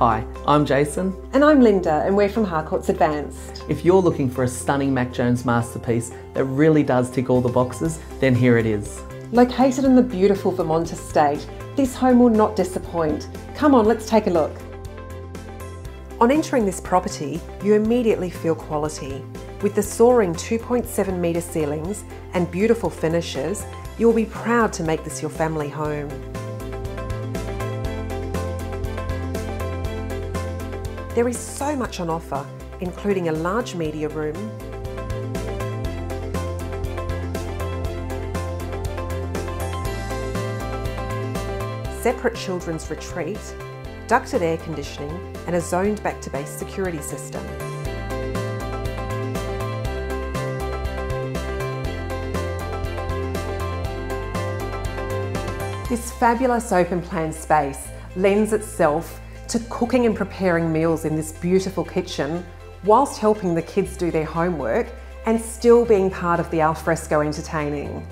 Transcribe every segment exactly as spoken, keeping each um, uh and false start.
Hi, I'm Jason. And I'm Linda, and we're from Harcourts Advanced. If you're looking for a stunning Mac Jones masterpiece that really does tick all the boxes, then here it is. Located in the beautiful Vermont estate, this home will not disappoint. Come on, let's take a look. On entering this property, you immediately feel quality. With the soaring two point seven metre ceilings and beautiful finishes, you will be proud to make this your family home. There is so much on offer, including a large media room, separate children's retreat, ducted air conditioning, and a zoned back-to-base security system. This fabulous open plan space lends itself to cooking and preparing meals in this beautiful kitchen, whilst helping the kids do their homework and still being part of the alfresco entertaining.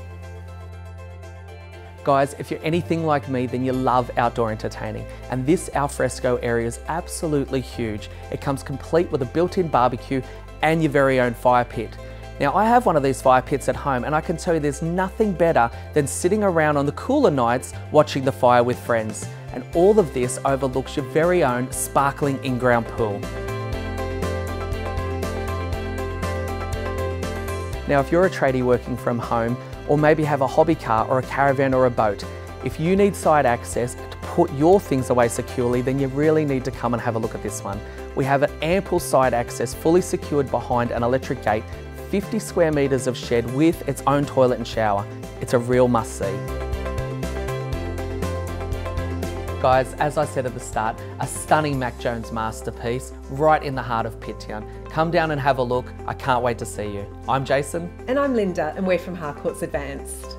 Guys, if you're anything like me, then you love outdoor entertaining, and this alfresco area is absolutely huge. It comes complete with a built-in barbecue and your very own fire pit. Now, I have one of these fire pits at home, and I can tell you there's nothing better than sitting around on the cooler nights watching the fire with friends. And all of this overlooks your very own sparkling in-ground pool. Now, if you're a tradie working from home, or maybe have a hobby car or a caravan or a boat, if you need side access to put your things away securely, then you really need to come and have a look at this one. We have an ample side access fully secured behind an electric gate, fifty square metres of shed with its own toilet and shower. It's a real must-see. Guys, as I said at the start, a stunning Mac Jones masterpiece right in the heart of Pitt Town. Come down and have a look. I can't wait to see you. I'm Jason. And I'm Linda, and we're from Harcourts Advanced.